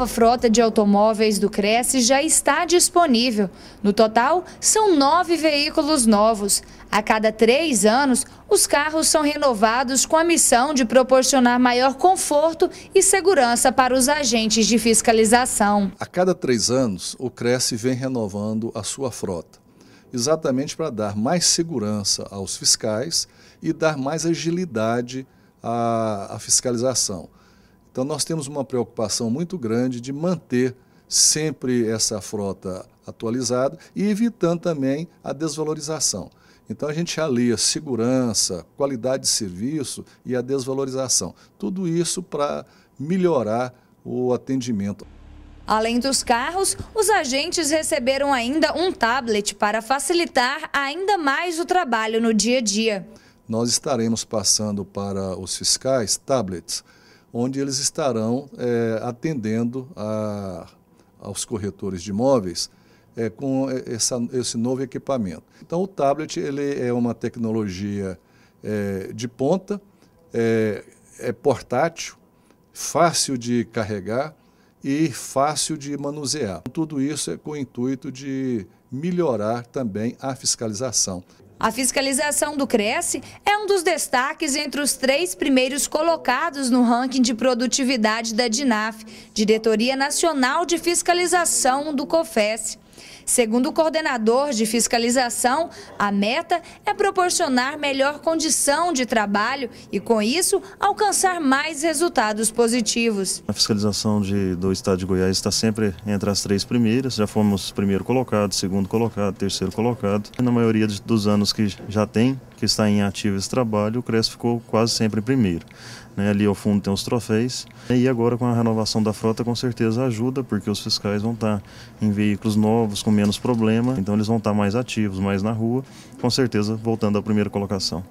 nova frota de automóveis do CRECI já está disponível. No total, são 9 veículos novos. A cada 3 anos, os carros são renovados com a missão de proporcionar maior conforto e segurança para os agentes de fiscalização. A cada 3 anos, o CRECI vem renovando a sua frota, exatamente para dar mais segurança aos fiscais e dar mais agilidade à fiscalização. Então nós temos uma preocupação muito grande de manter sempre essa frota atualizada e evitando também a desvalorização. Então a gente alia segurança, qualidade de serviço e a desvalorização. Tudo isso para melhorar o atendimento. Além dos carros, os agentes receberam ainda um tablet para facilitar ainda mais o trabalho no dia a dia. Nós estaremos passando para os fiscais tablets, onde eles estarão atendendo aos corretores de imóveis com esse novo equipamento. Então o tablet ele é uma tecnologia de ponta, é portátil, fácil de carregar e fácil de manusear. Tudo isso é com o intuito de melhorar também a fiscalização. A fiscalização do CRECI é um dos destaques entre os 3 primeiros colocados no ranking de produtividade da Dinaf, Diretoria Nacional de Fiscalização do Cofeci. Segundo o coordenador de fiscalização, a meta é proporcionar melhor condição de trabalho e, com isso, alcançar mais resultados positivos. A fiscalização do estado de Goiás está sempre entre as 3 primeiras, já fomos primeiro colocado, segundo colocado, terceiro colocado. Na maioria dos anos que já tem, que está em ativo esse trabalho, o CRECI ficou quase sempre primeiro. Ali ao fundo tem os troféus. E agora com a renovação da frota com certeza ajuda, porque os fiscais vão estar em veículos novos, com menos problema, então eles vão estar mais ativos, mais na rua, com certeza voltando à primeira colocação.